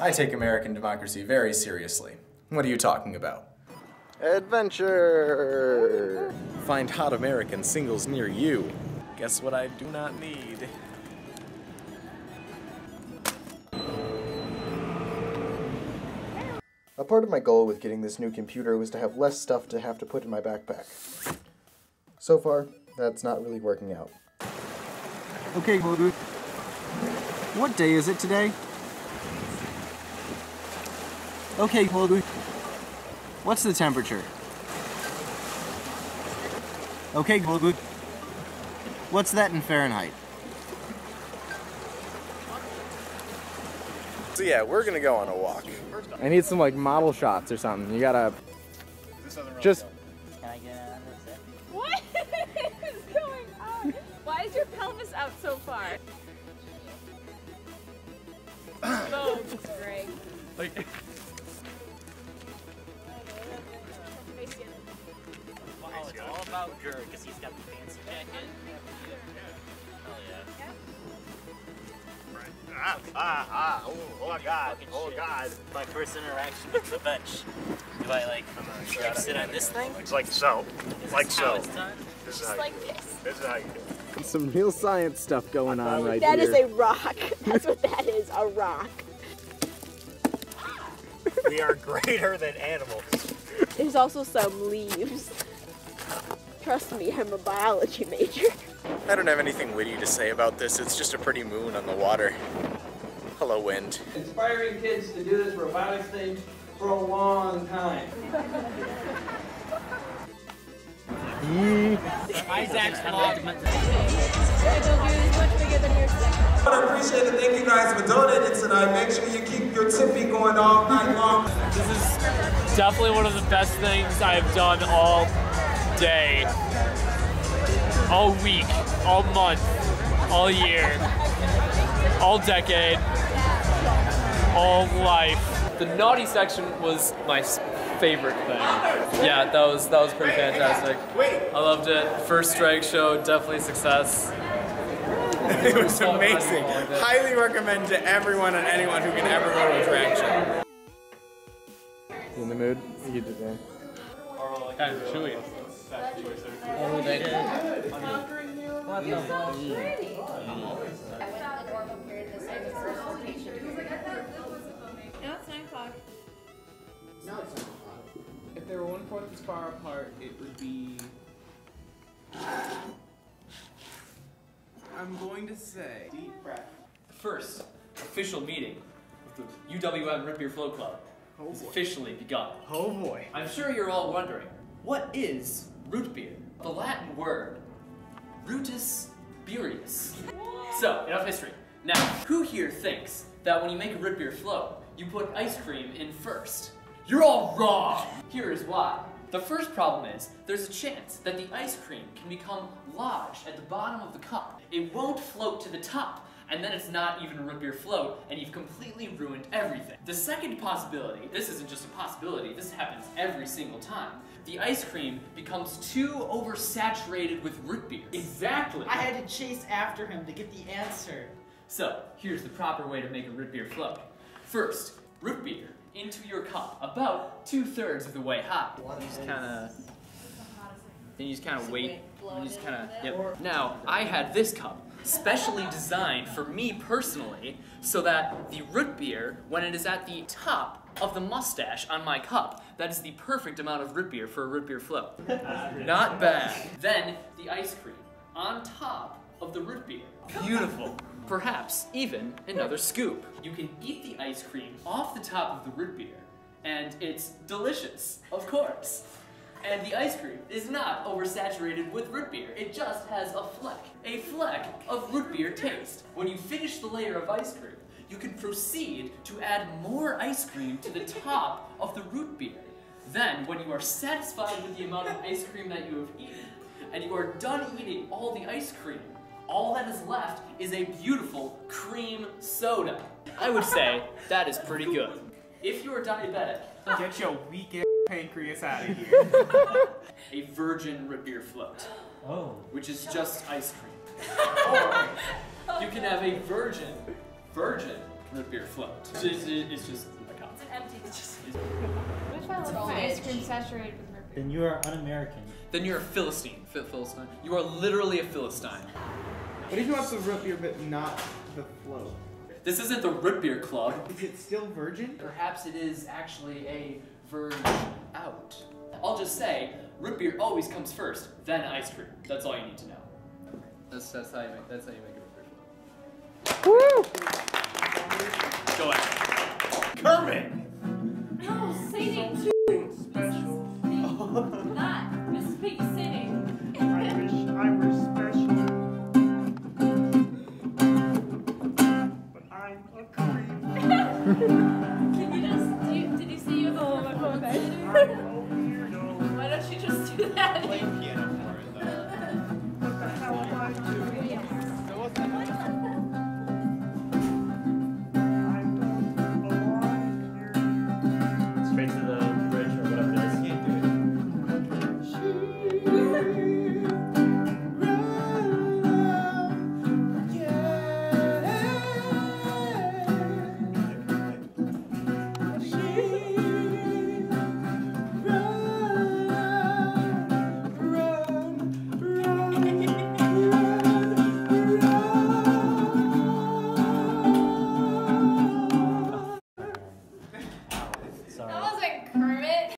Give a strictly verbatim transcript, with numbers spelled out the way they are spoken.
I take American democracy very seriously. What are you talking about? Adventure! Find hot American singles near you. Guess what I do not need? A part of my goal with getting this new computer was to have less stuff to have to put in my backpack. So far, that's not really working out. Okay, Hulu. What day is it today? Okay, Hulu. What's the temperature? Okay, Hulu. What's that in Fahrenheit? So yeah, we're gonna go on a walk. I need some like model shots or something. You gotta this really just. Can I get another sip? What is going on? Why is your pelvis out so far? Oh, it's great. Like. Oh, it's all about Gerd because he's got the fancy jacket. Hell yeah. Ah, ah, ah, oh, oh my god, oh god. My first interaction with the bench. Do I like, sure like sit on this thing? It's like so. Is like this so. How it's done? This is how like you do it. This is how you do it. Some real science stuff going on right that here. That is a rock. That's what that is, a rock. We are greater than animals. There's also some leaves. Trust me, I'm a biology major. I don't have anything witty to say about this. It's just a pretty moon on the water. Hello, wind. Inspiring kids to do this robotics thing for a long time. Isaac's vlog. I appreciate it. Thank you guys for donating tonight. Make sure you keep your tipping going all night long. This is definitely one of the best things I've done all day. All week, all month, all year, all decade, all life. The naughty section was my favorite thing. Yeah, that was that was pretty fantastic. I loved it. First drag show, definitely a success. It was amazing. Highly recommend to everyone and anyone who can ever go to a drag show. You in the mood? You did that. Kind of chewy. Oh, they did. What the fuck? I went out the normal period this time. It's now it's nine o'clock. Now it's nine o'clock. If they were one fourth as far apart, it would be... I'm going to say... Deep breath. The first official meeting with the U W M Root Beer Float Club oh has officially begun. Oh boy. I'm sure you're all wondering, what is root beer? The Latin word, rootus beerius. So, enough history. Now, who here thinks that when you make a root beer float, you put ice cream in first? You're all wrong! Here is why. The first problem is, there's a chance that the ice cream can become lodged at the bottom of the cup. It won't float to the top, and then it's not even a root beer float, and you've completely ruined everything. The second possibility, this isn't just a possibility, this happens every single time, the ice cream becomes too oversaturated with root beer. Exactly. I had to chase after him to get the answer. So, here's the proper way to make a root beer float. First, root beer into your cup, about two thirds of the way hot. You just kinda, then you just kinda wait, and you just kinda, yep. Now, I had this cup, specially designed for me personally, so that the root beer, when it is at the top of the mustache on my cup, that is the perfect amount of root beer for a root beer float. Not bad. Then the ice cream on top of the root beer. Beautiful. Perhaps even another scoop. You can eat the ice cream off the top of the root beer, and it's delicious, of course. And the ice cream is not oversaturated with root beer. It just has a fleck, a fleck of root beer taste. When you finish the layer of ice cream, you can proceed to add more ice cream to the top of the root beer. Then, when you are satisfied with the amount of ice cream that you have eaten, and you are done eating all the ice cream, all that is left is a beautiful cream soda. I would say that is pretty good. If you are diabetic, get your weak-ass pancreas out of here. A virgin root beer float, oh, which is just ice cream. Or you can have a virgin Virgin root beer float. It's just, it's just a concept. It's an empty concept. What if I love ice cream saturated with root beer? Then you are un-American. Then you're a Philistine. Phil Philistine. You are literally a Philistine. What if you want the root beer but not the float? This isn't the root beer club. Is it still virgin? Perhaps it is actually a verge out. I'll just say, root beer always comes first, then ice cream. That's all you need to know. That's, that's how you make, that's how you make a root beer club. Woo! Go ahead. Kermit! No, singing too. Special. Not Miss Pig singing. I wish I were special. But I'm a creep. Can you just, do you, did you see you with a little bit of